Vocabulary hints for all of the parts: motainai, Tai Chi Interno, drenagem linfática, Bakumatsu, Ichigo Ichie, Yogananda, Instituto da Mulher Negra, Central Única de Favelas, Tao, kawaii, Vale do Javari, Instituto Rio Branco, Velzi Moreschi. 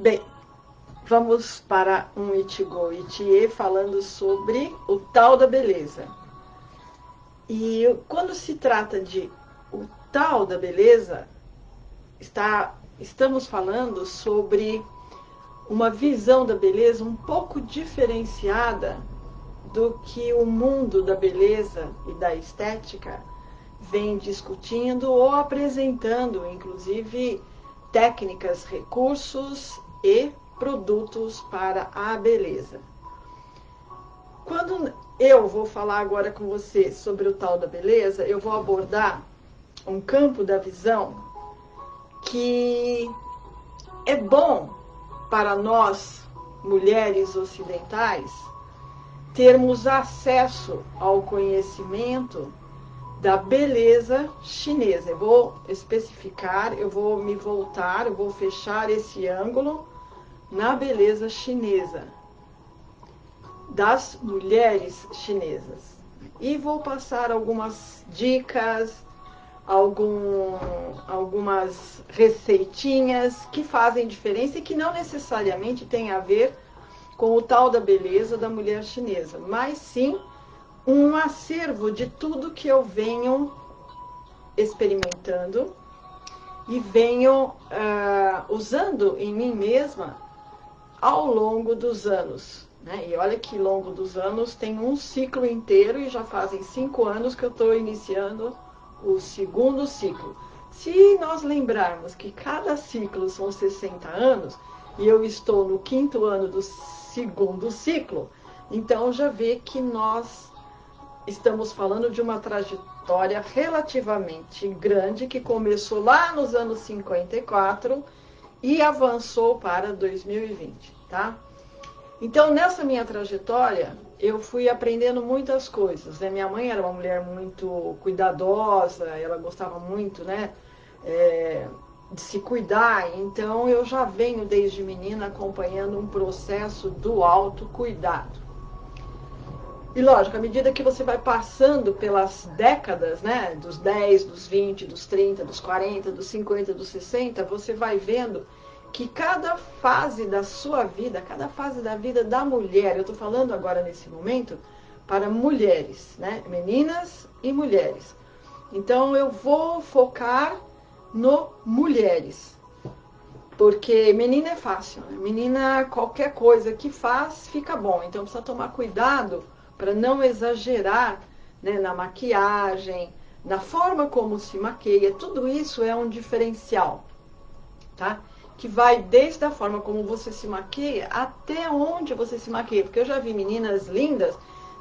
Bem, vamos para um Ichigo Ichie falando sobre o Tao da Beleza. E quando se trata de o Tao da Beleza, estamos falando sobre uma visão da beleza um pouco diferenciada do que o mundo da beleza e da estética vem discutindo ou apresentando, inclusive técnicas, recursos e produtos para a beleza. Quando eu vou falar agora com você sobre o Tao da Beleza, eu vou abordar um campo da visão que é bom para nós, mulheres ocidentais, termos acesso ao conhecimento da beleza chinesa. Eu vou especificar, eu vou me voltar, eu vou fechar esse ângulo na beleza chinesa, das mulheres chinesas. E vou passar algumas dicas, algumas receitinhas que fazem diferença e que não necessariamente tem a ver com o Tao da Beleza da mulher chinesa, mas sim um acervo de tudo que eu venho experimentando e venho usando em mim mesma ao longo dos anos, né? E olha que longo dos anos, tem um ciclo inteiro e já fazem 5 anos que eu estou iniciando o segundo ciclo. Se nós lembrarmos que cada ciclo são 60 anos, e eu estou no 5º ano do segundo ciclo, então já vê que nós estamos falando de uma trajetória relativamente grande que começou lá nos anos 54 e avançou para 2020, tá? Então, nessa minha trajetória, eu fui aprendendo muitas coisas, né? Minha mãe era uma mulher muito cuidadosa, ela gostava muito, né, de se cuidar. Então, eu já venho desde menina acompanhando um processo do autocuidado. E lógico, à medida que você vai passando pelas décadas, né, dos 10, dos 20, dos 30, dos 40, dos 50, dos 60, você vai vendo que cada fase da sua vida, cada fase da vida da mulher, eu estou falando agora nesse momento para mulheres, né, meninas e mulheres. Então eu vou focar no mulheres, porque menina é fácil, né? Menina, qualquer coisa que faz fica bom, então precisa tomar cuidado para não exagerar, né, na maquiagem, na forma como se maqueia. Tudo isso é um diferencial, tá? Que vai desde a forma como você se maqueia até onde você se maqueia. Porque eu já vi meninas lindas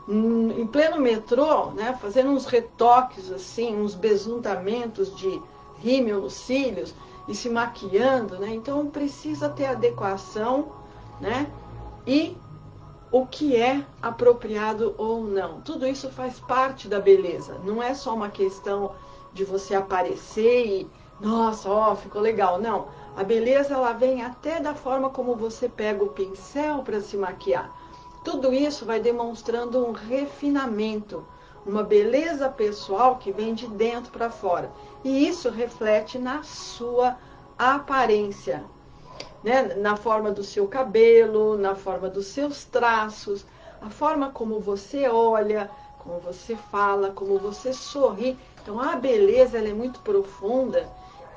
em pleno metrô, né, fazendo uns retoques assim, uns besuntamentos de rímel nos cílios e se maquiando, né? Então precisa ter adequação, né? E o que é apropriado ou não. Tudo isso faz parte da beleza. Não é só uma questão de você aparecer e, nossa, ó, ficou legal. Não. A beleza, ela vem até da forma como você pega o pincel para se maquiar. Tudo isso vai demonstrando um refinamento, uma beleza pessoal que vem de dentro para fora. E isso reflete na sua aparência, né? Na forma do seu cabelo, na forma dos seus traços, a forma como você olha, como você fala, como você sorri. Então a beleza, ela é muito profunda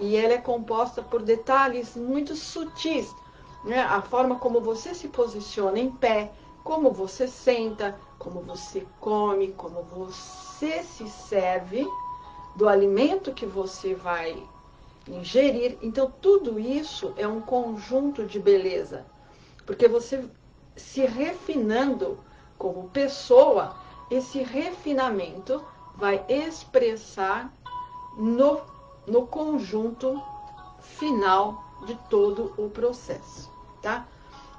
e ela é composta por detalhes muito sutis, né? A forma como você se posiciona em pé, como você senta, como você come, como você se serve do alimento que você vai ingerir. Então tudo isso é um conjunto de beleza, porque você se refinando como pessoa, esse refinamento vai expressar no conjunto final de todo o processo, tá?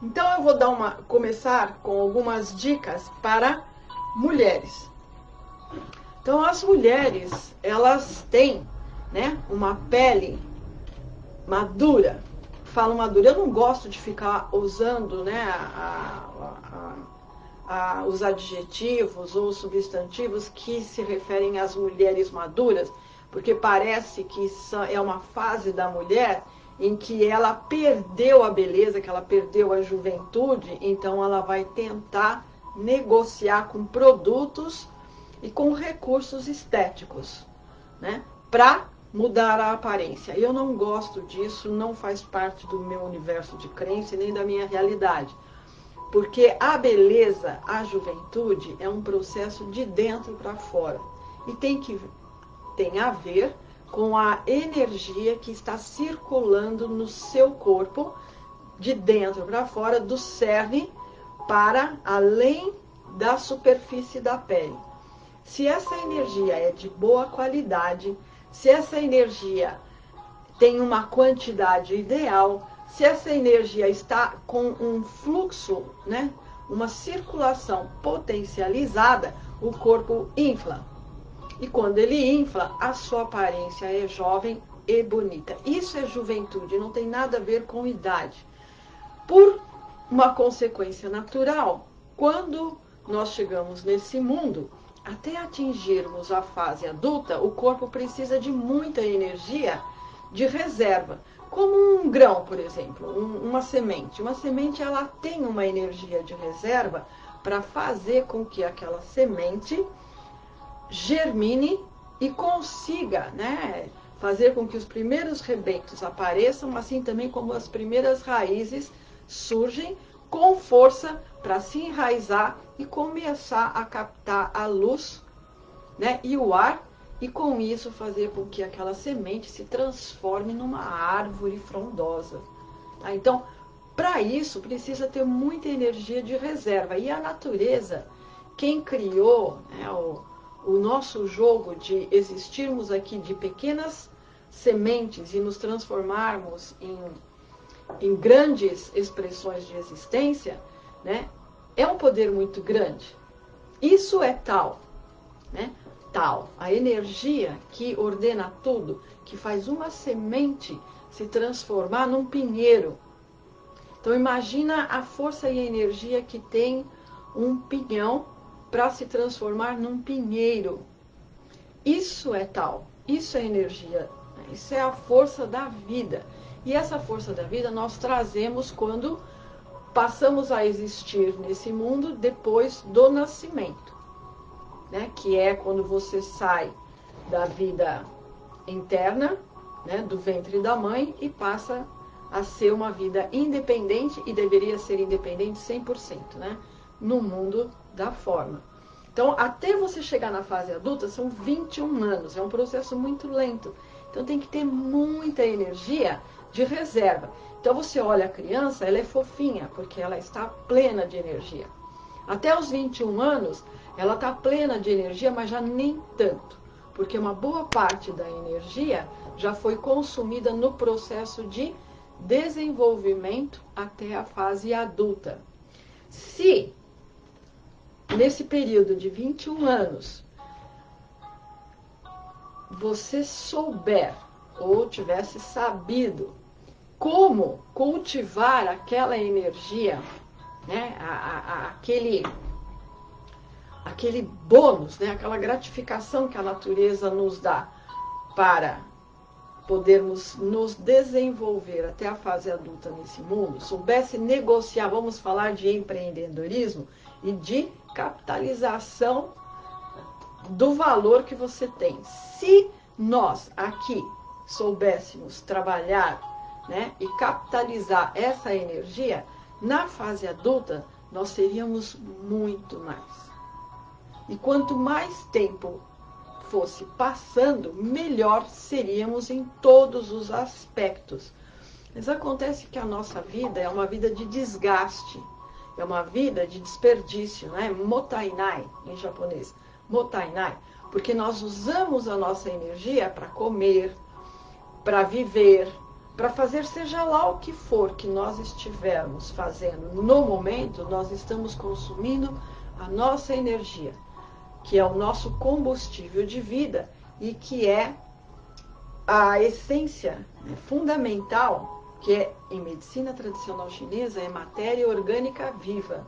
Então eu vou dar começar com algumas dicas para mulheres. Então as mulheres, elas têm, né, uma pele madura. Falo madura, eu não gosto de ficar usando, né, os adjetivos ou substantivos que se referem às mulheres maduras, porque parece que é uma fase da mulher em que ela perdeu a beleza, que ela perdeu a juventude, então ela vai tentar negociar com produtos e com recursos estéticos, né, para mudar a aparência. Eu não gosto disso, não faz parte do meu universo de crença nem da minha realidade, porque a beleza, a juventude é um processo de dentro para fora e tem a ver com a energia que está circulando no seu corpo, de dentro para fora, do cerne para além da superfície da pele. Se essa energia é de boa qualidade, se essa energia tem uma quantidade ideal, se essa energia está com um fluxo, né, uma circulação potencializada, o corpo infla. E quando ele infla, a sua aparência é jovem e bonita. Isso é juventude, não tem nada a ver com idade. Por uma consequência natural, quando nós chegamos nesse mundo, até atingirmos a fase adulta, o corpo precisa de muita energia de reserva, como um grão, por exemplo, uma semente. Uma semente, ela tem uma energia de reserva para fazer com que aquela semente germine e consiga, né, fazer com que os primeiros rebentos apareçam, assim também como as primeiras raízes surgem com força para se enraizar e começar a captar a luz, né, e o ar, e com isso fazer com que aquela semente se transforme numa árvore frondosa. Tá? Então, para isso, precisa ter muita energia de reserva. E a natureza, quem criou, né, o nosso jogo de existirmos aqui de pequenas sementes e nos transformarmos em grandes expressões de existência, né, é um poder muito grande. Isso é Tao, né? Tao, a energia que ordena tudo, que faz uma semente se transformar num pinheiro. Então imagina a força e a energia que tem um pinhão para se transformar num pinheiro. Isso é Tao, isso é energia, né? Isso é a força da vida. E essa força da vida nós trazemos quando passamos a existir nesse mundo depois do nascimento, né? Que é quando você sai da vida interna, né, do ventre da mãe, e passa a ser uma vida independente, e deveria ser independente 100%, né, no mundo da forma. Então, até você chegar na fase adulta, são 21 anos, é um processo muito lento. Então, tem que ter muita energia de reserva. Então, você olha a criança, ela é fofinha, porque ela está plena de energia. Até os 21 anos, ela está plena de energia, mas já nem tanto, porque uma boa parte da energia já foi consumida no processo de desenvolvimento até a fase adulta. Se, nesse período de 21 anos, você souber ou tivesse sabido como cultivar aquela energia, né, aquele bônus, né, aquela gratificação que a natureza nos dá para podermos nos desenvolver até a fase adulta nesse mundo, soubesse negociar, vamos falar de empreendedorismo e de capitalização do valor que você tem. Se nós aqui soubéssemos trabalhar, né, e capitalizar essa energia, na fase adulta nós seríamos muito mais. E quanto mais tempo fosse passando, melhor seríamos em todos os aspectos. Mas acontece que a nossa vida é uma vida de desgaste, é uma vida de desperdício, né? Motainai em japonês. Motainai, porque nós usamos a nossa energia para comer, para viver, para fazer seja lá o que for que nós estivermos fazendo. No momento, nós estamos consumindo a nossa energia, que é o nosso combustível de vida e que é a essência, né, fundamental, que é, em medicina tradicional chinesa, é matéria orgânica viva,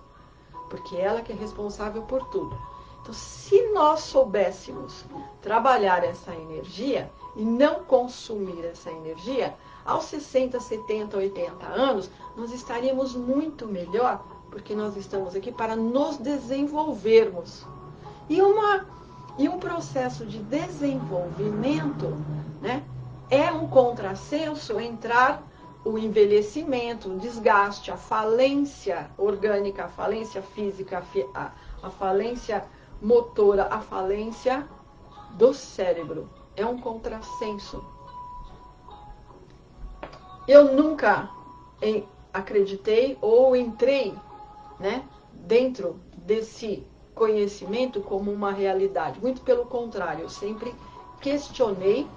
porque ela que é responsável por tudo. Então, se nós soubéssemos trabalhar essa energia e não consumir essa energia, aos 60, 70, 80 anos, nós estaremos muito melhor, porque nós estamos aqui para nos desenvolvermos. E um processo de desenvolvimento, né, é um contrassenso entrar o envelhecimento, o desgaste, a falência orgânica, a falência física, a falência motora, a falência do cérebro. É um contrassenso. Eu nunca acreditei ou entrei, né, dentro desse conhecimento como uma realidade. Muito pelo contrário, eu sempre questionei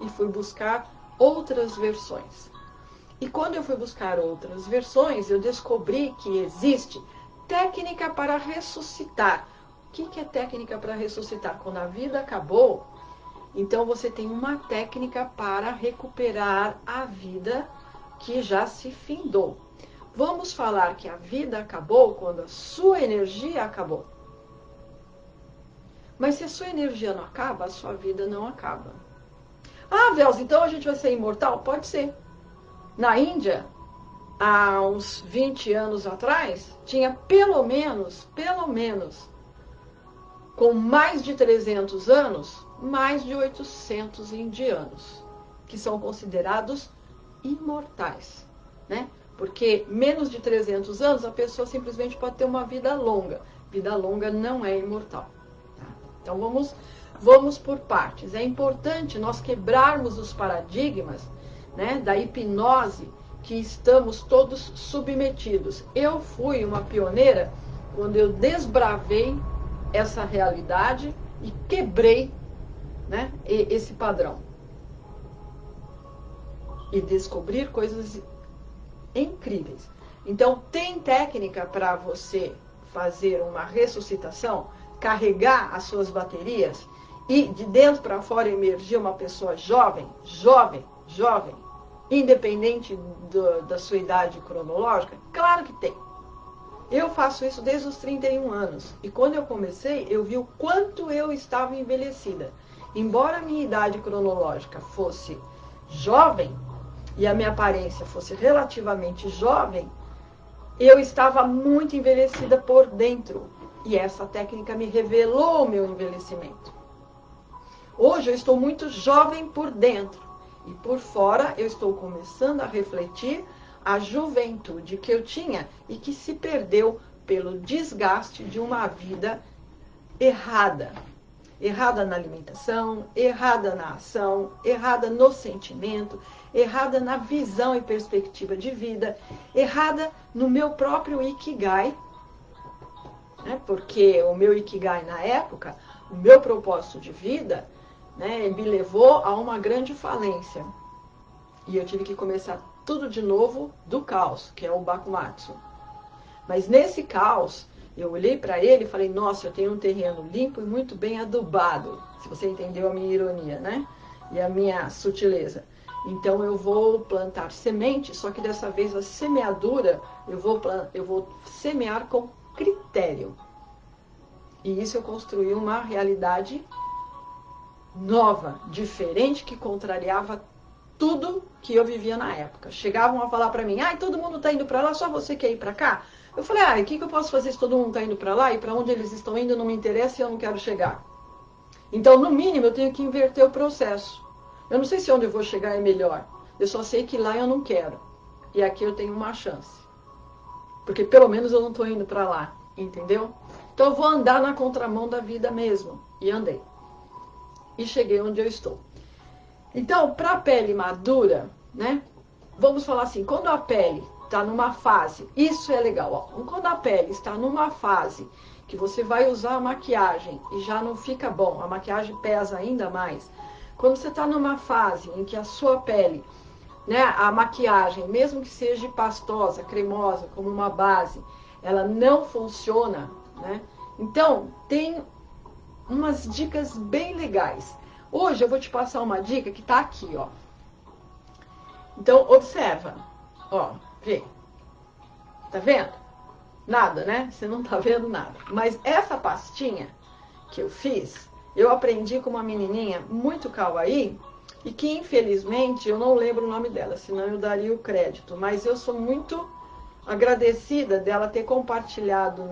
e fui buscar outras versões. E quando eu fui buscar outras versões, eu descobri que existe técnica para ressuscitar. O que é técnica para ressuscitar? Quando a vida acabou, então você tem uma técnica para recuperar a vida que já se findou. Vamos falar que a vida acabou quando a sua energia acabou. Mas se a sua energia não acaba, a sua vida não acaba. Ah, Vels, então a gente vai ser imortal? Pode ser. Na Índia, há uns 20 anos atrás, tinha pelo menos, com mais de 300 anos, mais de 800 indianos, que são considerados imortais, né? Porque menos de 300 anos, a pessoa simplesmente pode ter uma vida longa. Vida longa não é imortal. Tá? Então vamos por partes. É importante nós quebrarmos os paradigmas, né, da hipnose que estamos todos submetidos. Eu fui uma pioneira quando eu desbravei essa realidade e quebrei, né, esse padrão. E descobrir coisas incríveis. Então, tem técnica para você fazer uma ressuscitação, carregar as suas baterias e de dentro para fora emergir uma pessoa jovem, independente da sua idade cronológica? Claro que tem. Eu faço isso desde os 31 anos. E quando eu comecei, eu vi o quanto eu estava envelhecida. Embora a minha idade cronológica fosse jovem, e a minha aparência fosse relativamente jovem, eu estava muito envelhecida por dentro. E essa técnica me revelou o meu envelhecimento. Hoje eu estou muito jovem por dentro. E por fora eu estou começando a refletir a juventude que eu tinha e que se perdeu pelo desgaste de uma vida errada. Errada na alimentação, errada na ação, errada no sentimento, errada na visão e perspectiva de vida, errada no meu próprio Ikigai, né? Porque o meu Ikigai na época, o meu propósito de vida, né, me levou a uma grande falência. E eu tive que começar tudo de novo do caos, que é o Bakumatsu. Mas nesse caos, eu olhei para ele e falei, nossa, eu tenho um terreno limpo e muito bem adubado. Se você entendeu a minha ironia, né? E a minha sutileza. Então eu vou plantar semente, só que dessa vez a semeadura, eu vou semear com critério. E isso eu construí uma realidade nova, diferente, que contrariava tudo que eu vivia na época. Chegavam a falar para mim, ai, todo mundo está indo para lá, só você quer ir para cá? Eu falei, ai, o que eu posso fazer se todo mundo está indo para lá e para onde eles estão indo não me interessa e eu não quero chegar? Então, no mínimo, eu tenho que inverter o processo. Eu não sei se onde eu vou chegar é melhor, eu só sei que lá eu não quero. E aqui eu tenho uma chance. Porque pelo menos eu não estou indo para lá, entendeu? Então eu vou andar na contramão da vida mesmo. E andei. E cheguei onde eu estou. Então, para a pele madura, né? Vamos falar assim, quando a pele está numa fase, isso é legal, ó. Quando a pele está numa fase que você vai usar a maquiagem e já não fica bom, a maquiagem pesa ainda mais. Quando você está numa fase em que a sua pele, né, a maquiagem, mesmo que seja pastosa, cremosa, como uma base, ela não funciona, né? Então, tem umas dicas bem legais. Hoje eu vou te passar uma dica que tá aqui, ó. Então, observa. Ó, vê. Tá vendo? Nada, né? Você não tá vendo nada. Mas essa pastinha que eu fiz, eu aprendi com uma menininha muito kawaii, e que infelizmente eu não lembro o nome dela, senão eu daria o crédito, mas eu sou muito agradecida dela ter compartilhado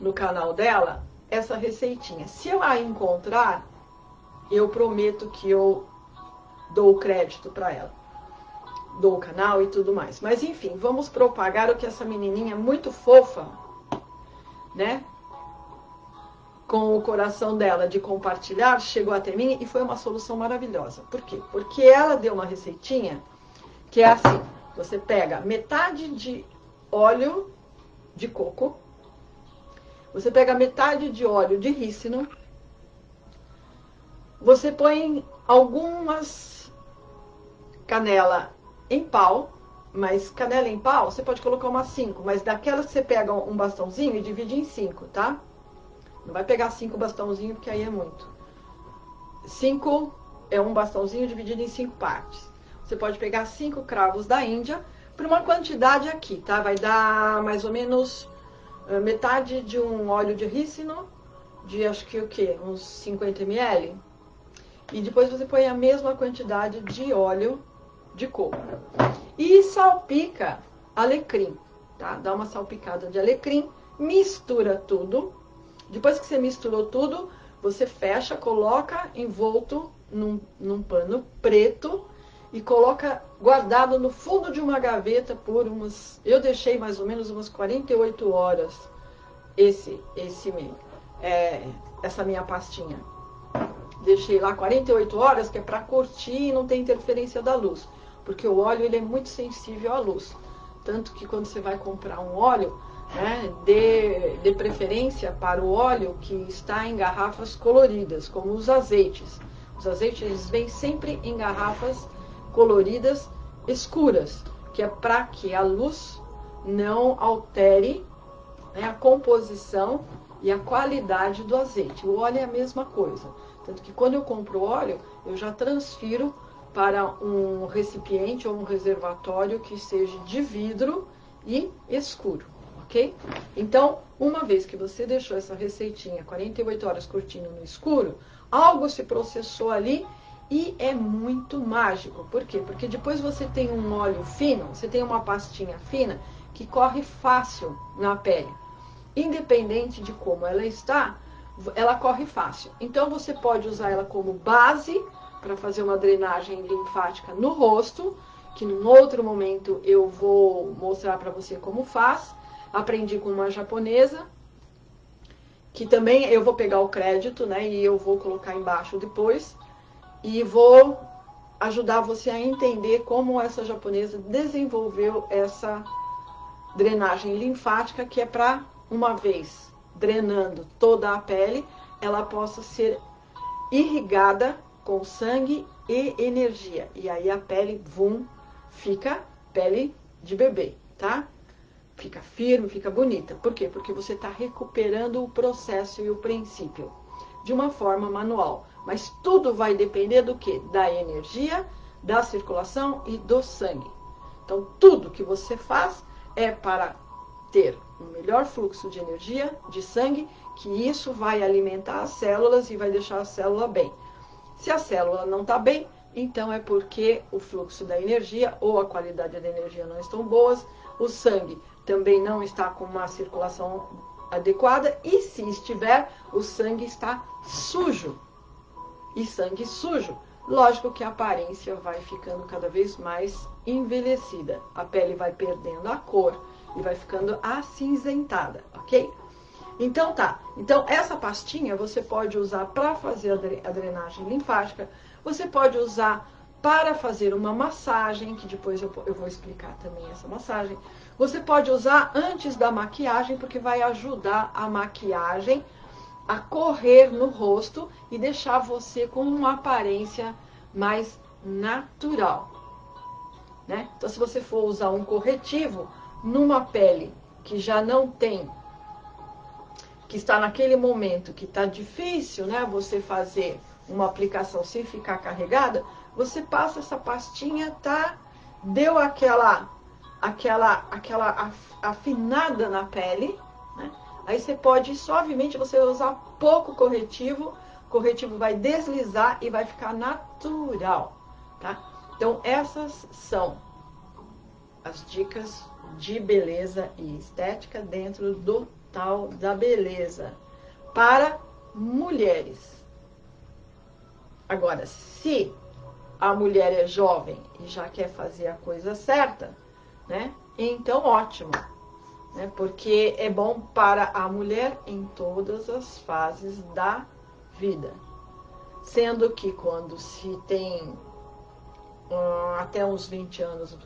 no canal dela essa receitinha. Se eu a encontrar, eu prometo que eu dou crédito para ela, dou o canal e tudo mais. Mas enfim, vamos propagar o que essa menininha muito fofa, né, com o coração dela de compartilhar, chegou até mim e foi uma solução maravilhosa. Por quê? Porque ela deu uma receitinha que é assim: você pega metade de óleo de coco, você pega metade de óleo de rícino, você põe algumas canela em pau, mas canela em pau você pode colocar umas 5, mas daquelas você pega um bastãozinho e divide em 5, tá? Não vai pegar 5 bastãozinhos, porque aí é muito. 5 é um bastãozinho dividido em 5 partes. Você pode pegar 5 cravos da Índia, por uma quantidade aqui, tá? Vai dar mais ou menos metade de um óleo de rícino, de acho que o quê? Uns 50 ml. E depois você põe a mesma quantidade de óleo de coco. E salpica alecrim, tá? Dá uma salpicada de alecrim, mistura tudo. Depois que você misturou tudo, você fecha, coloca envolto num pano preto e coloca guardado no fundo de uma gaveta por umas... Eu deixei mais ou menos umas 48 horas essa minha pastinha. Deixei lá 48 horas, que é para curtir e não ter interferência da luz. Porque o óleo, ele é muito sensível à luz. Tanto que quando você vai comprar um óleo... né, dê preferência para o óleo que está em garrafas coloridas, como os azeites. Os azeites, eles vêm sempre em garrafas coloridas escuras, que é para que a luz não altere, né, a composição e a qualidade do azeite. O óleo é a mesma coisa. Tanto que quando eu compro óleo, eu já transfiro para um recipiente ou um reservatório que seja de vidro e escuro. Okay? Então, uma vez que você deixou essa receitinha 48 horas curtindo no escuro, algo se processou ali e é muito mágico. Por quê? Porque depois você tem um óleo fino, você tem uma pastinha fina que corre fácil na pele. Independente de como ela está, ela corre fácil. Então, você pode usar ela como base para fazer uma drenagem linfática no rosto, que num outro momento eu vou mostrar para você como faz. Aprendi com uma japonesa, que também eu vou pegar o crédito, né? E eu vou colocar embaixo depois. E vou ajudar você a entender como essa japonesa desenvolveu essa drenagem linfática, que é para, uma vez drenando toda a pele, ela possa ser irrigada com sangue e energia. E aí a pele, vum, fica pele de bebê, tá? Fica firme, fica bonita. Por quê? Porque você está recuperando o processo e o princípio de uma forma manual. Mas tudo vai depender do quê? Da energia, da circulação e do sangue. Então, tudo que você faz é para ter um melhor fluxo de energia, de sangue, que isso vai alimentar as células e vai deixar a célula bem. Se a célula não está bem, então é porque o fluxo da energia ou a qualidade da energia não estão boas, o sangue também não está com uma circulação adequada, e se estiver, o sangue está sujo. E sangue sujo, lógico que a aparência vai ficando cada vez mais envelhecida. A pele vai perdendo a cor e vai ficando acinzentada, ok? Então tá, então essa pastinha você pode usar para fazer a drenagem linfática, você pode usar para fazer uma massagem, que depois eu vou explicar também essa massagem. Você pode usar antes da maquiagem, porque vai ajudar a maquiagem a correr no rosto e deixar você com uma aparência mais natural, né? Então, se você for usar um corretivo numa pele que já não tem, que está naquele momento que está difícil, né, você fazer uma aplicação sem ficar carregada, você passa essa pastinha, tá? Deu aquela afinada na pele, né? Aí você pode, suavemente, você usar pouco corretivo, corretivo vai deslizar e vai ficar natural, tá? Então, essas são as dicas de beleza e estética dentro do Tao da Beleza para mulheres. Agora, se a mulher é jovem e já quer fazer a coisa certa, né? Então, ótimo, né? Porque é bom para a mulher em todas as fases da vida. Sendo que quando se tem até uns 20 anos,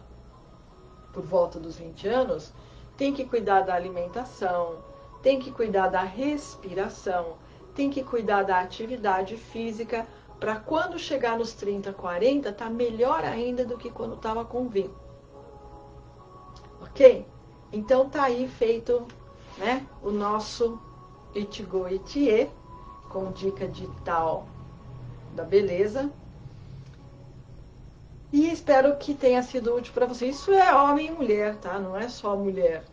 por volta dos 20 anos, tem que cuidar da alimentação, tem que cuidar da respiração, tem que cuidar da atividade física, para quando chegar nos 30, 40, tá melhor ainda do que quando estava com 20. Ok? Então tá aí feito, né, o nosso Ichigo Ichie, com dica de Tao da Beleza. E espero que tenha sido útil para vocês. Isso é homem e mulher, tá? Não é só mulher.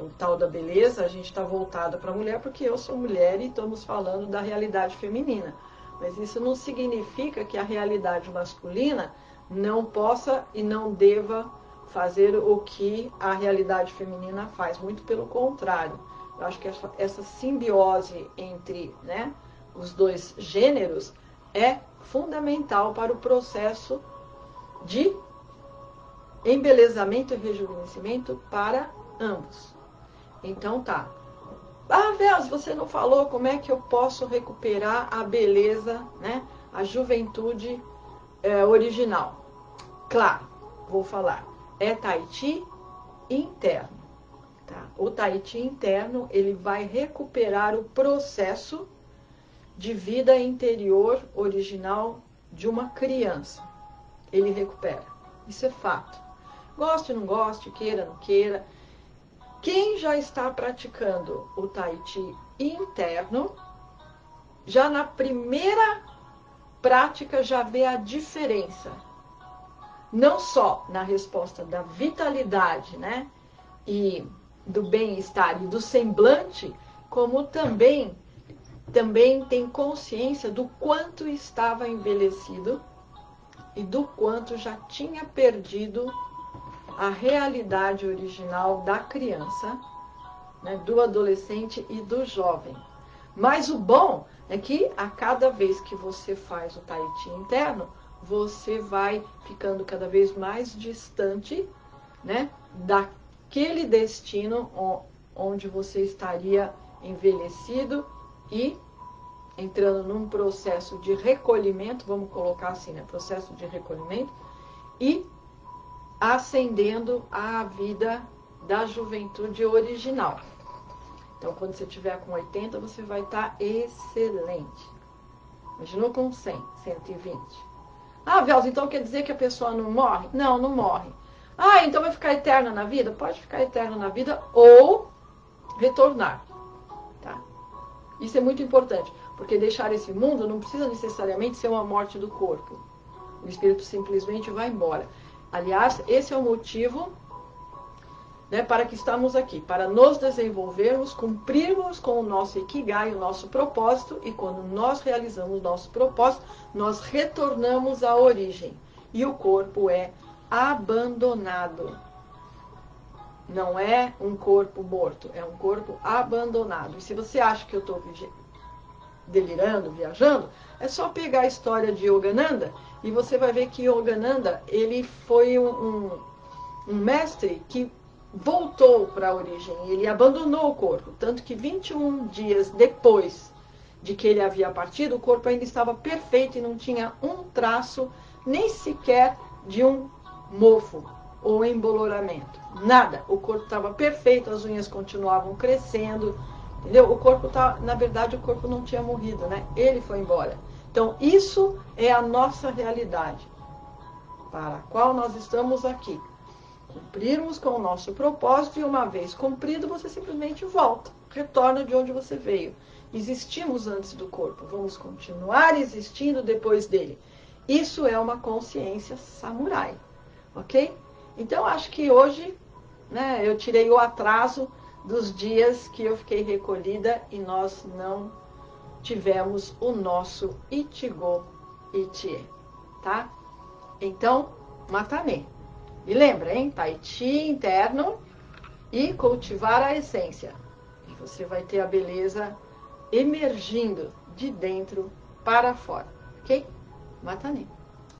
O Tao da Beleza, a gente está voltado para mulher porque eu sou mulher e estamos falando da realidade feminina. Mas isso não significa que a realidade masculina não possa e não deva fazer o que a realidade feminina faz. Muito pelo contrário. Eu acho que essa simbiose entre, né, os dois gêneros é fundamental para o processo de embelezamento e rejuvenescimento para ambos. Então tá. Ah, Vels, você não falou como é que eu posso recuperar a beleza, né? A juventude original. Claro, vou falar. É Tai Chi Interno. Tá? O Tai Chi Interno, ele vai recuperar o processo de vida interior original de uma criança. Ele recupera. Isso é fato. Goste, não goste, queira, não queira. Quem já está praticando o Tai Chi Interno, já na primeira prática já vê a diferença. Não só na resposta da vitalidade, né? E do bem-estar e do semblante, como também tem consciência do quanto estava envelhecido e do quanto já tinha perdido a realidade original da criança, né, do adolescente e do jovem. Mas o bom é que a cada vez que você faz o Tai Chi Interno, você vai ficando cada vez mais distante, né, daquele destino onde você estaria envelhecido e entrando num processo de recolhimento, vamos colocar assim, né? Processo de recolhimento e ascendendo à vida da juventude original. Então, quando você tiver com 80, você vai estar excelente. Imaginou com 100, 120. Ah, Vels, então quer dizer que a pessoa não morre? Não, não morre. Ah, então vai ficar eterna na vida? Pode ficar eterna na vida ou retornar. Isso é muito importante, porque deixar esse mundo não precisa necessariamente ser uma morte do corpo. O espírito simplesmente vai embora. Aliás, esse é o motivo, né, para que estamos aqui, para nos desenvolvermos, cumprirmos com o nosso Ikigai, o nosso propósito, e quando nós realizamos o nosso propósito, nós retornamos à origem. E o corpo é abandonado. Não é um corpo morto, é um corpo abandonado. E se você acha que eu estou delirando, viajando, é só pegar a história de Yogananda e você vai ver que Yogananda, ele foi um mestre que voltou para a origem, ele abandonou o corpo. Tanto que 21 dias depois de que ele havia partido, o corpo ainda estava perfeito e não tinha um traço nem sequer de um mofo ou emboloramento. Nada. O corpo estava perfeito, as unhas continuavam crescendo, entendeu? O corpo tá, na verdade, o corpo não tinha morrido, né? Ele foi embora. Então, isso é a nossa realidade, para a qual nós estamos aqui. Cumprirmos com o nosso propósito e, uma vez cumprido, você simplesmente volta, retorna de onde você veio. Existimos antes do corpo, vamos continuar existindo depois dele. Isso é uma consciência samurai, ok? Então, acho que hoje, né, eu tirei o atraso dos dias que eu fiquei recolhida e nós não tivemos o nosso Ichigo Ichie, tá? Então, motainai. E lembra, hein? Tai Chi interno e cultivar a essência. E você vai ter a beleza emergindo de dentro para fora, ok? Motainai.